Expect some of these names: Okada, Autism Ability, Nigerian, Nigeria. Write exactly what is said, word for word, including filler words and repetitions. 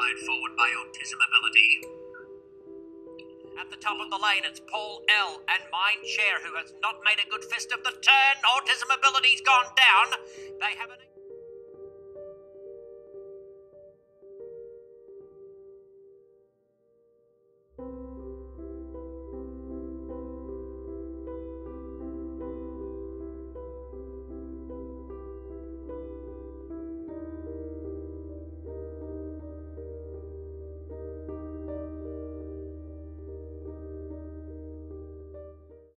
outlined forward by Autism Ability. At the top of the lane, it's Paul L. and Mind Share, who has not made a good fist of the turn. Autism Ability's gone down. They haven't...